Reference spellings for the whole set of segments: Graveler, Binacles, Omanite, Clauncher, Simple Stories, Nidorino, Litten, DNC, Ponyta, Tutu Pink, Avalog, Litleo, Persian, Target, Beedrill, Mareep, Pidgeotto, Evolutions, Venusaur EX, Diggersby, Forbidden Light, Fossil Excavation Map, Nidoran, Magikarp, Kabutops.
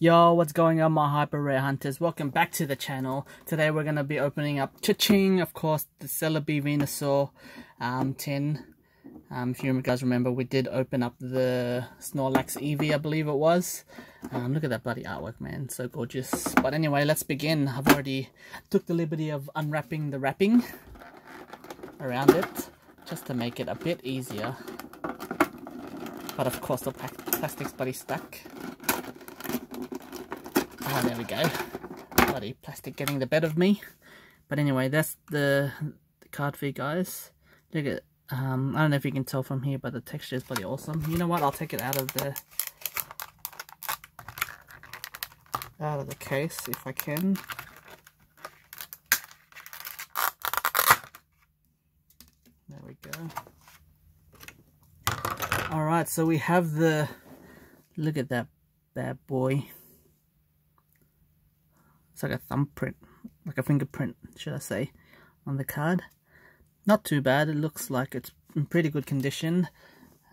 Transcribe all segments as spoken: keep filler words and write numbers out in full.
Yo, what's going on, my hyper rare hunters? Welcome back to the channel. Today we're going to be opening up cha-ching, of course, the Celebi Venusaur um, tin. Um, if you guys remember, we did open up the Snorlax Eevee, I believe it was. Um, look at that bloody artwork, man. So gorgeous. But anyway, let's begin. I've already took the liberty of unwrapping the wrapping around it, just to make it a bit easier. But of course, the plastic's bloody stuck. Oh, there we go. Bloody plastic getting the bed of me. But anyway, that's the, the card for you guys. Look at, um, I don't know if you can tell from here, but the texture is bloody awesome. You know what? I'll take it out of the out of the case if I can. There we go. All right, so we have the. Look at that bad boy. It's like a thumbprint, like a fingerprint, should I say, on the card. Not too bad. It looks like it's in pretty good condition.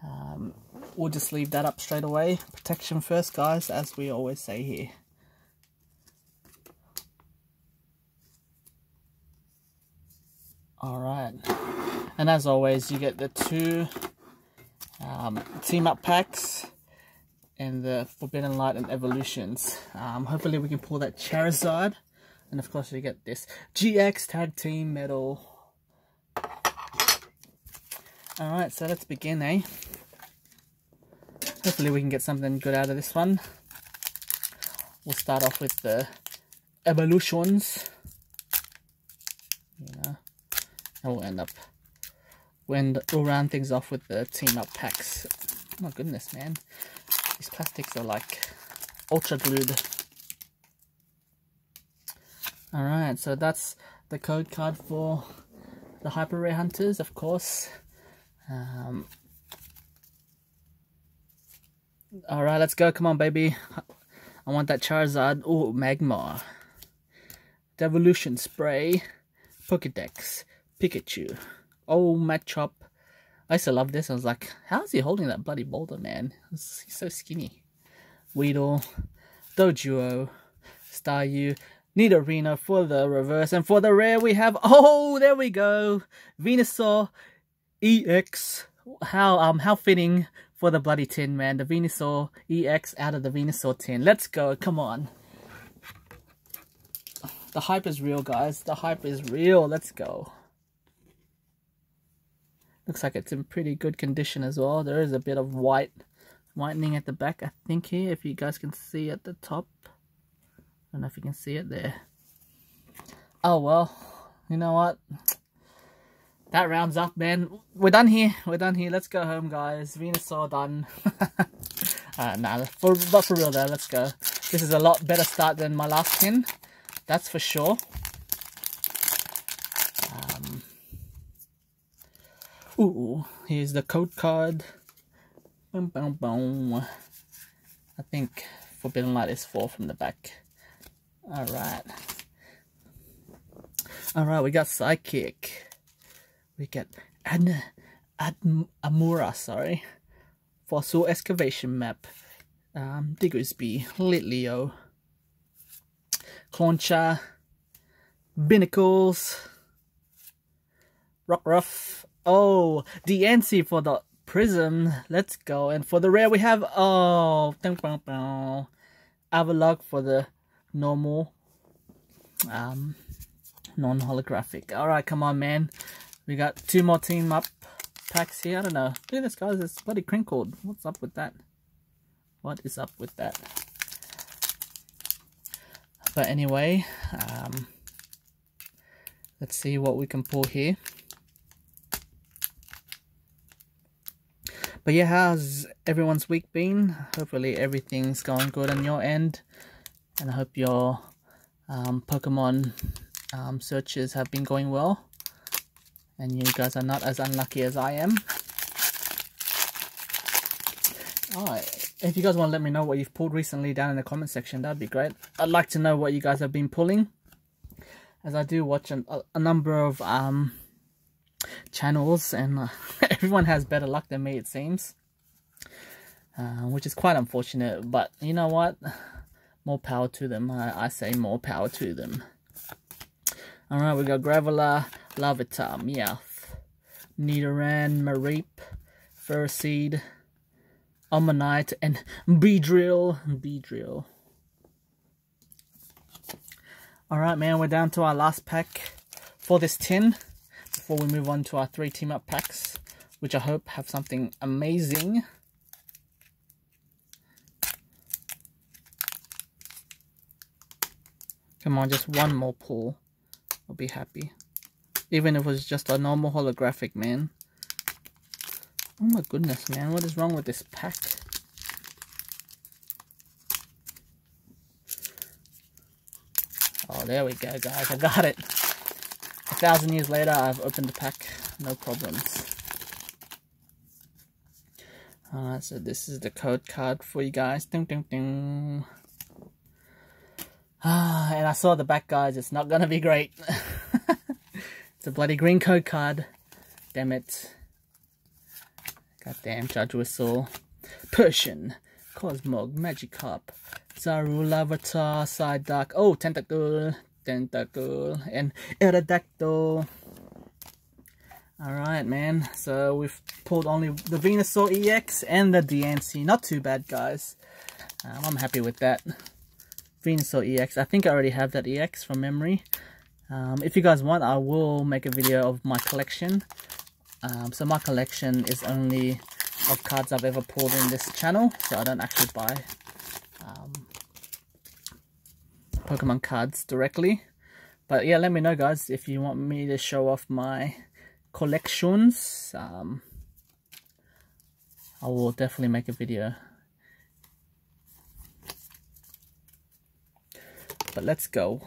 Um, we'll just leave that up straight away. Protection first, guys, as we always say here. Alright. And as always, you get the two um, Team Up packs. And the Forbidden Light and Evolutions. Um, hopefully we can pull that Charizard. And of course we get this G X Tag Team Metal. Alright, so let's begin, eh? Hopefully we can get something good out of this one. We'll start off with the Evolutions. Yeah. And we'll end up... When we'll round things off with the Team Up packs. Oh my goodness, man. These plastics are like ultra glued. Alright, so that's the code card for the hyper rare hunters, of course. Um, Alright, let's go. Come on, baby. I want that Charizard. Oh, Magmar. Devolution Spray. Pokedex. Pikachu. Oh, Machop. I used to love this. I was like, how is he holding that bloody boulder, man? He's so skinny. Weedle, Doduo, Staryu, Nidorino for the reverse. And for the rare we have, oh, there we go. Venusaur E X. How um how fitting for the bloody tin, man. The Venusaur E X out of the Venusaur tin. Let's go, come on. The hype is real, guys. The hype is real. Let's go. Looks like it's in pretty good condition as well. There is a bit of white whitening at the back, I think, here. If you guys can see at the top. I don't know if you can see it there. Oh, well. You know what? That rounds up, man. We're done here. We're done here. Let's go home, guys. Venusaur done. uh, nah, for, but for real, though. Let's go. This is a lot better start than my last tin. That's for sure. Ooh, here's the code card. Boom, boom, boom. I think Forbidden Light is four from the back. Alright. Alright, we got Psychic. We got Ad, Ad, Amura, sorry. Fossil Excavation Map. Um, Diggersby, Litleo. Clauncher. Binacles. Rockruff. Oh, D N C for the prism. Let's go. And for the rare we have, oh, Avalog for the normal, um, non-holographic. All right, come on, man. We got two more Team Up packs here. I don't know. Look at this, guys. It's bloody crinkled. What's up with that? What is up with that? But anyway, um, let's see what we can pull here. But yeah, how's everyone's week been? Hopefully everything's going good on your end. And I hope your um, Pokemon um, searches have been going well. And you guys are not as unlucky as I am. Alright, if you guys want to let me know what you've pulled recently down in the comment section, that'd be great. I'd like to know what you guys have been pulling. As I do watch an, a, a number of... Um, channels, and uh, everyone has better luck than me, it seems, uh, which is quite unfortunate. But you know what, More power to them. I, I say more power to them. Alright, we got Graveler, Larvitar, Meowth, Nidoran, Mareep, Ferroseed, Omanite, and Beedrill. Beedrill. Alright, man, we're down to our last pack for this tin before we move on to our three team up packs, which I hope have something amazing. Come on, just one more pull. I'll be happy. Even if it was just a normal holographic, man. Oh my goodness, man. What is wrong with this pack? Oh, there we go, guys. I got it. A thousand years later, I've opened the pack. No problems. Alright, so this is the code card for you guys. Ding, ding, ding. Ah, and I saw the back, guys. It's not going to be great. It's a bloody green code card. Damn it. Goddamn Judge Whistle. Persian. Cosmog. Magikarp. Zaru. Larvitar. Psyduck. Oh, Tentacool. Tentacool. And Aerodactyl. Alright, man. So we've pulled only the Venusaur E X and the D N C. Not too bad, guys. Um, I'm happy with that. Venusaur E X. I think I already have that E X from memory. Um, if you guys want, I will make a video of my collection. Um, so my collection is only of cards I've ever pulled in this channel. So I don't actually buy um, Pokemon cards directly. But yeah, let me know, guys, if you want me to show off my collections. Um, I will definitely make a video. But let's go.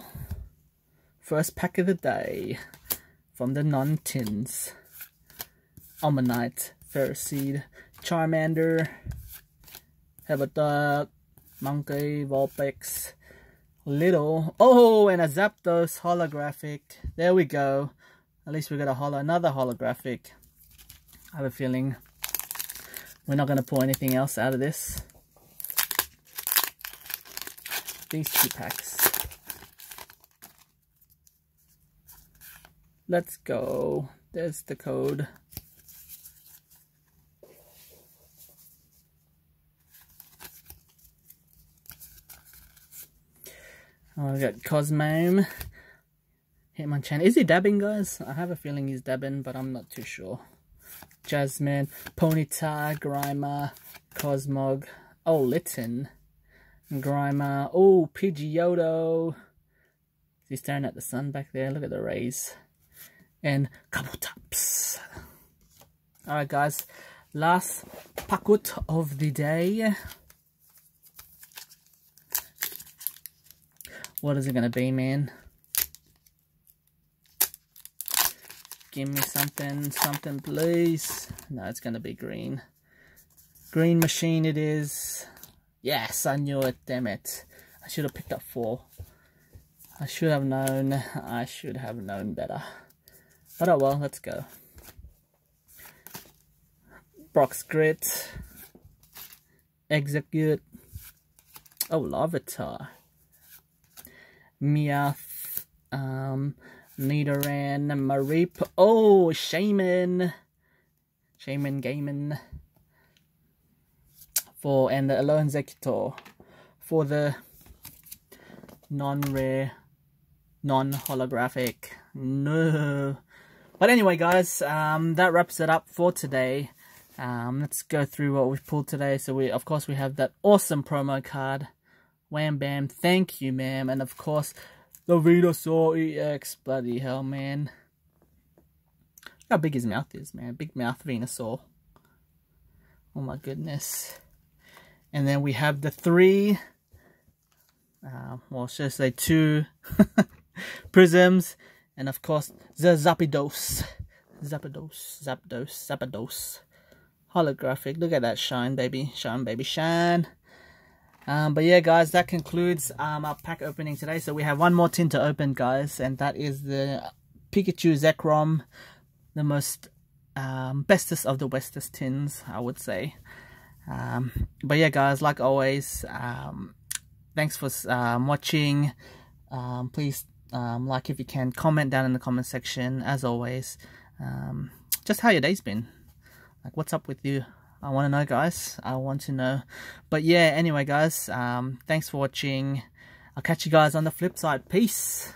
First pack of the day from the non-tins. Omanite, Ferroseed, Charmander, Herbodug, Monkey, Vulpix, Little. Oh, and a Zapdos holographic. There we go. At least we got a holo, another holographic. I have a feeling we're not going to pull anything else out of this. These two packs. Let's go. There's the code. Oh, we got Cosmome. Hitmonchan. Is he dabbing, guys? I have a feeling he's dabbing, but I'm not too sure. Jasmine, Ponyta, Grimer, Cosmog. Oh, Litten. Grimer. Oh, Pidgeotto. He's staring at the sun back there. Look at the rays. And Kabutops. Alright, guys, last pakut of the day. What is it gonna be, man? Give me something, something, please. No, it's gonna be green. Green machine it is. Yes, I knew it, damn it. I should have picked up four. I should have known. I should have known better. But oh well, let's go. Brock's Grit. Execute. Oh, Larvitar. Meowth. Um, Nidoran. Mareep. Oh, Shaman. Shaman Gaiman. For, and the Alolan Executor. For the non-rare, non-holographic. No. But anyway, guys, um, that wraps it up for today. Um, let's go through what we've pulled today. So we, of course, we have that awesome promo card. Wham bam, thank you, ma'am. And of course, the Venusaur E X. Bloody hell, man! Look how big his mouth is, man. Big mouth Venusaur. Oh my goodness. And then we have the three. Uh, well, should I say two prisms? And of course, the Zapdos, Zapdos, Zapdos, Zapdos, holographic. Look at that shine, baby, shine, baby, shine. Um, but yeah, guys, that concludes um, our pack opening today. So we have one more tin to open, guys, and that is the Pikachu Zekrom, the most um, bestest of the bestest tins, I would say. Um, but yeah, guys, like always. Um, Thanks for um, watching. Um, please um, like if you can, comment down in the comment section as always. Um, just how your day's been. Like, what's up with you? I want to know, guys. I want to know. But yeah, anyway, guys, um, thanks for watching. I'll catch you guys on the flip side. Peace.